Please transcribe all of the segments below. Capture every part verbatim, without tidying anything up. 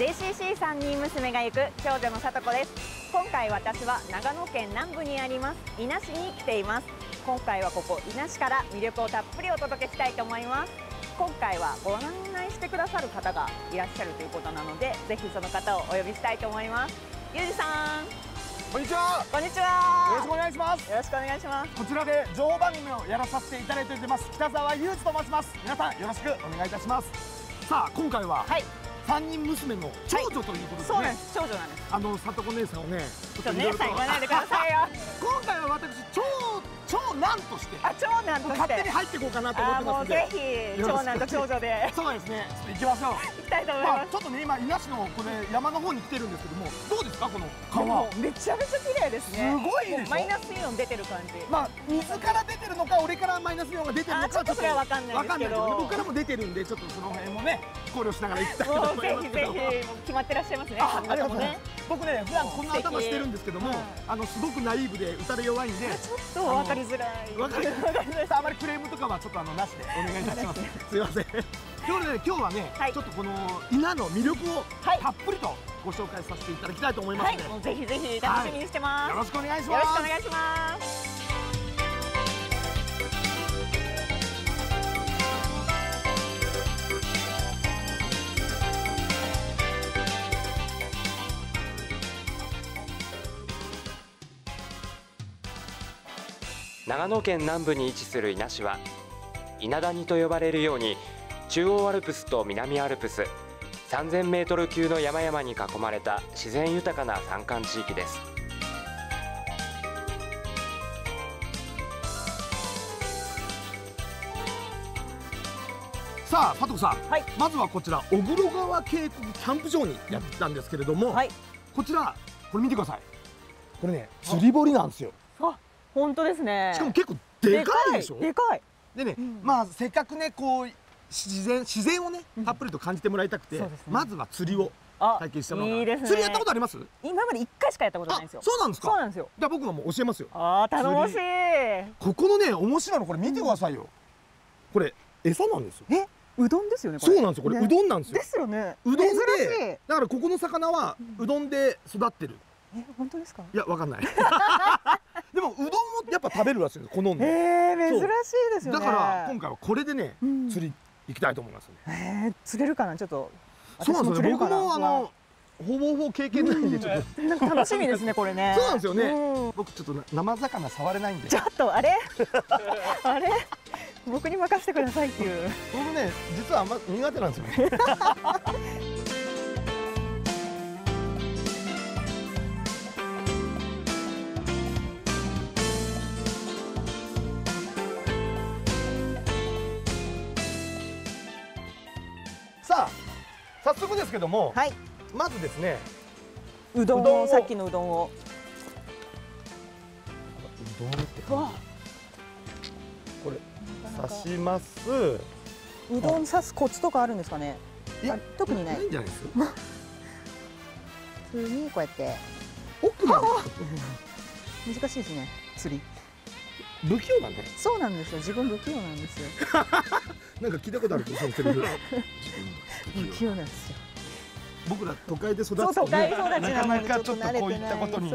ジェイシーシーさんにん娘が行く長女のさとこです。今回私は長野県南部にあります伊那市に来ています。今回はここ伊那市から魅力をたっぷりお届けしたいと思います。今回はご案内してくださる方がいらっしゃるということなので、ぜひその方をお呼びしたいと思います。ゆうじさん、こんにちは。こんにちは。よろしくお願いします。よろしくお願いします。こちらで情報番組をやらさせていただいております北澤裕二と申します。皆さんよろしくお願いいたします。さあ今回は、はい、さんにん娘の長女ということですね。そうなんです。長女なんです。あのさとこ姉さんをね、ちょっと姉さん言わないでくださいよ。今回は私長長男として、あ、長男として勝手に入っていこうかなと思ってますので、ぜひ長男と長女で、そうですね。ちょっと行きましょう。行きたいと思います。ちょっとね今伊那市のこれ山の方に来てるんですけども、どうですかこの川？めちゃめちゃ綺麗ですね。すごいでしょ。マイナスイオン出てる感じ。まあ水から出てるのか、俺からマイナスイオンが出てるのか、ちょっとそれはわかんないですけど、僕からも出てるんでちょっとその辺もね考慮しながら行きたいと思いますけど。ぜひぜひ決まってらっしゃいますね。あ、ありがとうね。僕ね普段こんな頭してるんですけども、あのすごくナイーブで打たれ弱いんで、ちょっとわかりづらい。わかりづらい。あまりクレームとかはちょっとあのなしでお願いいたします。すいません。ということで今日はね、ちょっとこの伊那の魅力をたっぷりとご紹介させていただきたいと思いますので、ぜひぜひ楽しみにしてます。よろしくお願いします。よろしくお願いします。長野県南部に位置する伊那市は稲谷と呼ばれるように中央アルプスと南アルプスさんぜんメートル級の山々に囲まれた自然豊かな山間地域です。さあさとこさん、はい、まずはこちら小黒川渓谷キャンプ場にやってきたんですけれども、はい、こちらこれ見てください。これね釣り堀なんですよ。あ、本当ですね。しかも結構でかいでしょ。でかい。でね、まあせっかくねこう自然自然をねたっぷりと感じてもらいたくて、まずは釣りを体験したものが。釣りやったことあります？今まで一回しかやったことないんですよ。そうなんですか。そうなんですよ。じゃあ僕はもう教えますよ。ああ楽しい。ここのね面白いのこれ見てくださいよ。これ餌なんですよ。え、うどんですよね。そうなんですよ。これうどんなんですよ。ですよね。うどんで、だからここの魚はうどんで育ってる。え、本当ですか？いやわかんない。でもうどんをやっぱ食べるらしいんです。好んで。ええ、珍しいですよね。だから今回はこれでね、釣り行きたいと思います。ええ、釣れるかな、ちょっと。そうなんですね。僕もあのほぼほぼ経験ないんでちょっと。なんか楽しみですねこれね。そうなんですよね。僕ちょっと生魚触れないんで。ちょっとあれあれ僕に任せてくださいっていう。僕ね実はあんま苦手なんですよね。早速ですけども、はい、まずですねうどんを、さっきのうどんをうどんってこれ刺します。うどん刺すコツとかあるんですかね。いや特にない。ないんじゃないですか。普通にこうやって奥まで難しいですね釣り。不器用なんだよ。そうなんですよ。自分不器用なんですよ。なんか聞いたことある。不器用なんですよ。僕ら都会で育つとね、なかなかちょっとこういったことに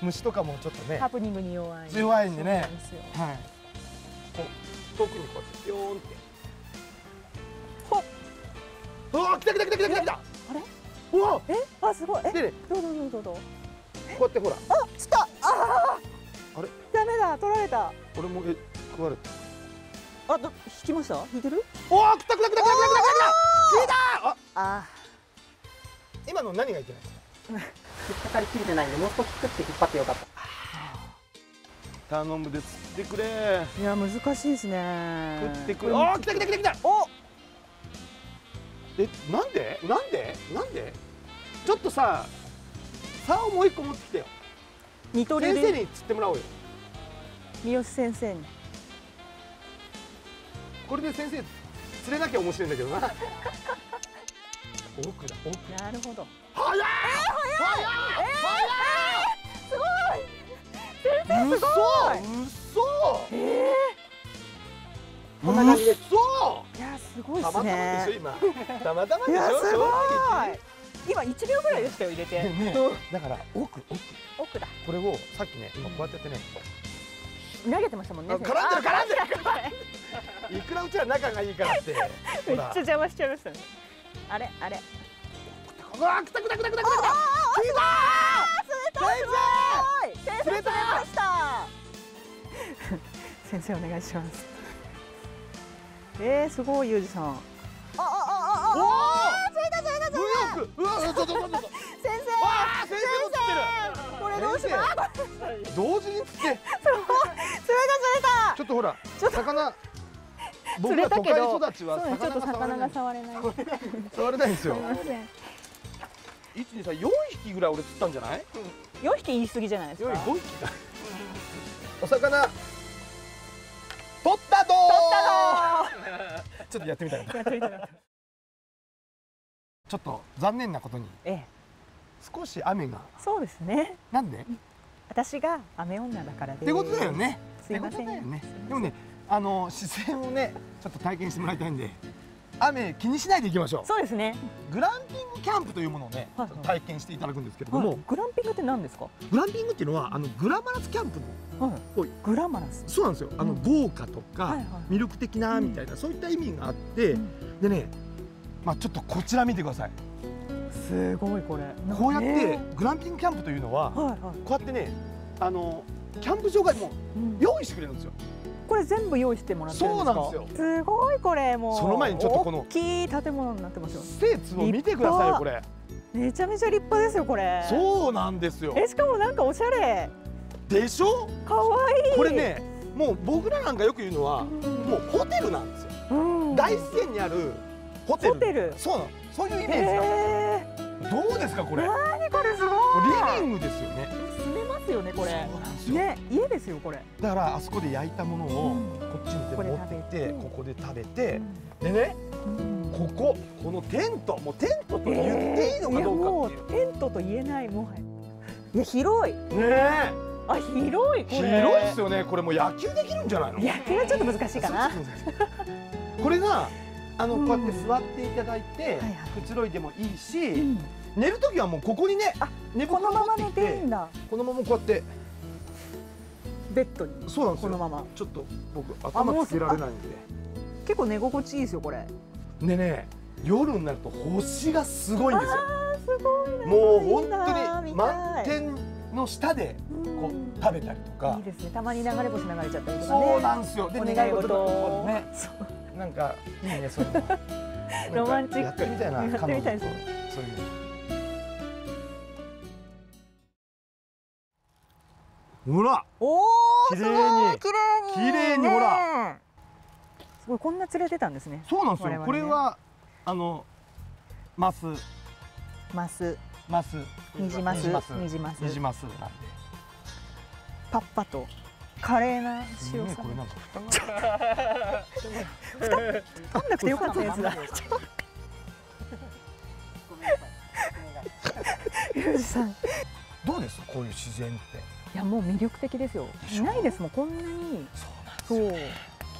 虫とかもちょっとね、ハプニングに弱い。弱いんでね。はい。遠くにこうピヨーンって。ほっ。ああ来た来た来た来た来た来た。あれ？うわ。え？あすごい。え？どうどうどうどうどう。こうやってほら。あ釣った。ああ。あれ？ダメだ取られた。これもえ食われた。あ、ど、引きました？引いてる？おお、来た来た来た来た来た来た来た！来た！あ、今の何がいけないですか？引っかかりきれてないんで、もう少しくって引っ張ってよかった。頼むで釣ってくれ。いや難しいですね。食ってくれ。おお、来た来た来た来た。お。え、なんで？なんで？なんで？ちょっとさ、竿もう一個持ってきてよ。二刀流で。先生に釣ってもらおうよ。三好先生に。これで先生釣れなきゃ面白いんだけどな。奥だ奥。なるほど。早い早い早い。すごい。先生すごい。嘘嘘。こんな感じで。嘘。いやすごいですね。たまたまでしょ今。たまたまでしょ。すごい。今今いちびょうぐらいでしたよ、入れて。だから奥奥奥だ。これをさっきね、こうやってやってね、投げてましたもんね。絡んでる絡んでる。いくらうちら仲がいいからって。めっちゃ邪魔しちゃいましたね。あれあれ。うわ、くたくたくたくたくたくた。きたー。先生。先生取れました。先生お願いします。えー、すごいユージさん。あああああ。うわ、ちょっと待って。先生。わあ、先生映ってる。これどうします？同時に釣って。そう。釣れた釣れた。ちょっとほら、魚。僕ら都会育ちは魚が触れない。触れないんですよ。一二三四匹ぐらい俺釣ったんじゃない？四匹言い過ぎじゃないですか。四匹。お魚。取ったどー。取ったどー。ちょっとやってみたい。やってみたい。ちょっと残念なことに、ええ、少し雨が。そうですね。なんで？私が雨女だからです。ってことだよね。すいません。でもね、あの視線をね、ちょっと体験してもらいたいんで、雨気にしないでいきましょう。そうですね。グランピングキャンプというものをね、はいはい、体験していただくんですけれども、はい、グランピングって何ですか？グランピングっていうのはあのグラマラスキャンプの、はい、グラマラス。そうなんですよ。あの、うん、豪華とか、はいはい、魅力的なみたいな、うん、そういった意味があって、うん、でね。まあちょっとこちら見てください。すごいこれ。こうやってグランピングキャンプというのは、こうやってね、あのキャンプ場がもう用意してくれるんですよ。これ全部用意してもらってるんですか？そうなんですよ。すごいこれもう。その前にちょっとこの大きい建物になってますよ。ステーツを見てくださいこれ。めちゃめちゃ立派ですよこれ。そうなんですよ。え、しかもなんかおしゃれ。でしょ？可愛い。これね、もう僕らなんかよく言うのは、もうホテルなんですよ。大自然にある。ホテル。ホテル。そうなの。そういうイメージなの。どうですかこれ。何これすごい。リビングですよね。住めますよねこれ。そうなんですよ。ね、家ですよこれ。だからあそこで焼いたものをこっちに持ってきて、ここで食べて、でね、こここのテント、もうテントと言っていいのかどうかっていう。テントと言えないもはや。いや広い。ねえ。あ、広いこれ。広いですよね。これもう野球できるんじゃないの？野球はちょっと難しいかな。これが。あのこうやって座っていただいてくつろいでもいいし、寝るときはもうここにね、寝袋持ってきて、このままこうやってベッドに。そうなんですよ。このままちょっと僕頭つけられないんで。結構寝心地いいですよこれ。でね、夜になると星がすごいんですよ。すごい。もう本当に満天の下でこう食べたりとか。いいですね。たまに流れ星流れちゃったりとかね。そうなんですよ。で願い事をね。なんかいいね、そういうロマンチックみたいな、やってみたいですね。そういうの。ほら。おお。綺麗に。綺麗にほら。すごいこんな連れてたんですね。そうなんですよ。これはあのマス。マス。マス。ニジマス。ニジマス。ニジマス。パッパと。華麗な塩さ。これなんか蓋が。蓋取んなくてよかったやつだ。ユージさん。どうです？こういう自然って。いやもう魅力的ですよ。ないですもんこんなに。そうなんですよ。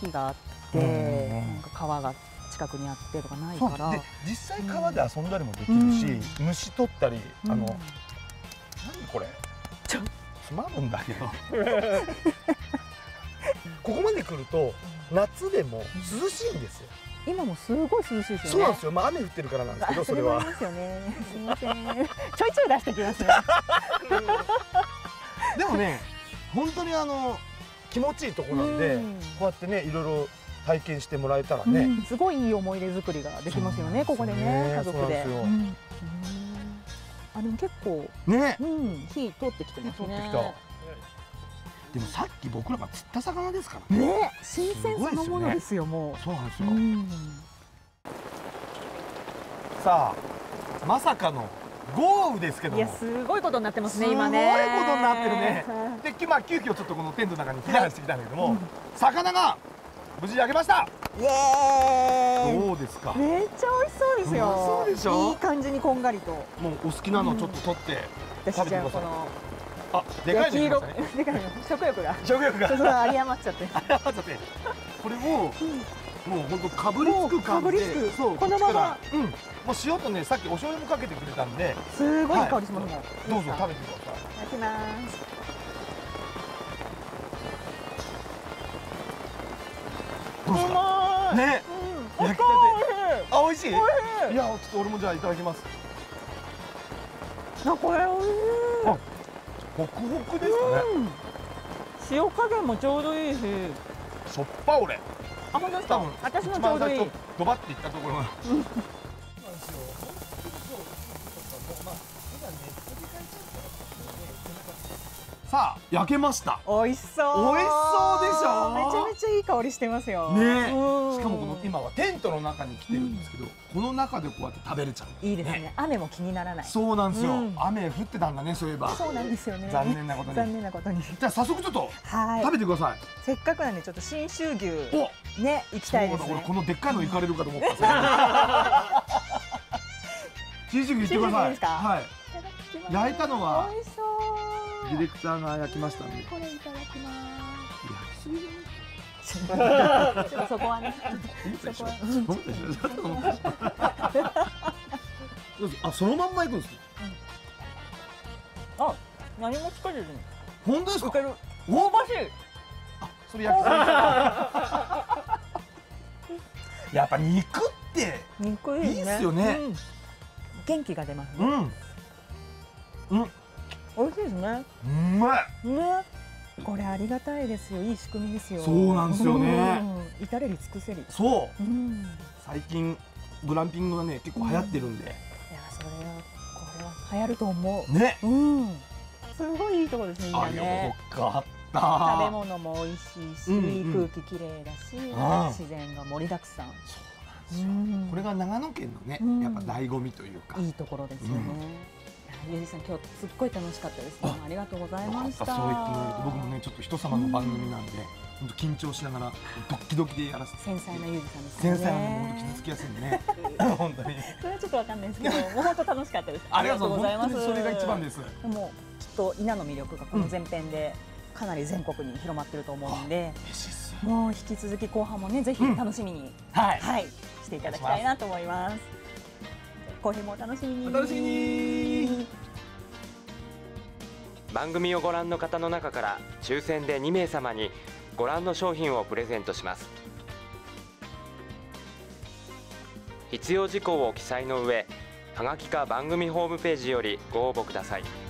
木があって、なんか川が近くにあってとかないから。で実際川で遊んだりもできるし、虫取ったりあの何これ。ちょ。つまむんだけどここまで来ると夏でも涼しいんですよ。今もすごい涼しいですよね。そうなんですよ。まあ雨降ってるからなんですけど、それはですよね。すみません。ちょいちょい出してきますね。でもね、本当にあの気持ちいいとこなんで、こうやってねいろいろ体験してもらえたらね、すごいいい思い出作りができますよね。ここでね、家族で。あ、でも結構ね、うん、火通ってきてますね。通ってきた。でもさっき僕らが釣った魚ですからね。ね、新鮮そのものですよ、もう。そうなんですよ。さあ、まさかの豪雨ですけども。いや、すごいことになってますね、今ね。すごいことになってるね。で、今、まあ、急遽ちょっとこのテントの中に避難してきたんだけども、うん、魚が無事焼けました。イエーイ。どうですか。めっちゃ美味しそうですよ。そうでしょ。いい感じにこんがりと。もうお好きなのちょっと取って食べてください。あ、でかいの。でかいの。食欲が。食欲が。そうそう、有り余っちゃって。これをもう本当かぶりつく感じで、そうこのまま、うん、もう塩とね、さっきお醤油もかけてくれたんで、すごい香りしますね。どうぞ食べてください。いただきます。うまい。ね、焼きたて。あ、美味しい。いや、ちょっと俺もじゃあいただきます。あ、これ美味しい。ホクホクですかね。塩加減もちょうどいいし。しょっぱ俺。あ、本当ですか。私もちょうどいい。ドバっていったところが。さあ焼けました。美味しそう。美味しそうでしょ。めちゃめちゃいい香りしてますよ。ね。しかもこの今はテントの中に来てるんですけど、この中でこうやって食べれちゃう。いいですね。雨も気にならない。そうなんですよ。雨降ってたんだね、そういえば。そうなんですよね。残念なことに。残念なことに。じゃあ早速ちょっと食べてください。せっかくなんでちょっと信州牛ね行きたいですね。このでっかいの行かれるかと思った。信州牛行ってください。はい。焼いたのは。美味しそう。ディレクターが焼きましたんで。これいただきます。焼きすぎ。ちょっとそこはね。そこは。あ、そのまんまいくんです。あ、何もつけずに。本当ですか。香ばしい。あ、それ焼きすぎ。やっぱ肉って。肉いいですよね。元気が出ます。うん。うん。美味しいですね。うまい。ね、これありがたいですよ。いい仕組みですよ。そうなんですよね。至れり尽くせり。そう。うん、最近グランピングがね結構流行ってるんで。うん、いやそれはこれは流行ると思う。ね。うん。すごいいいとこですね。あ、よかった。食べ物も美味しいし、うんうん、空気きれいだし、自然が盛りだくさん。そうなんですよ。うん、これが長野県のね、うん、やっぱ醍醐味というか。いいところですよね。うん、ゆうじさん、今日すっごい楽しかったです。ありがとうございました。そう言ってもらえると、僕もね、ちょっと人様の番組なんで、本当緊張しながら、ドッキドキでやらせて。繊細なゆうじさんですね。繊細なので、本当傷つきやすいんでね。本当に。それはちょっとわかんないですけど、本当楽しかったです。ありがとうございます。それが一番です。でも、きっと稲の魅力がこの前編で、かなり全国に広まってると思うんで。もう引き続き後半もね、ぜひ楽しみに、はい、していただきたいなと思います。後編もお楽しみに。お楽しみに。番組をご覧の方の中から抽選でに名様にご覧の商品をプレゼントします。必要事項を記載の上、はがきか番組ホームページよりご応募ください。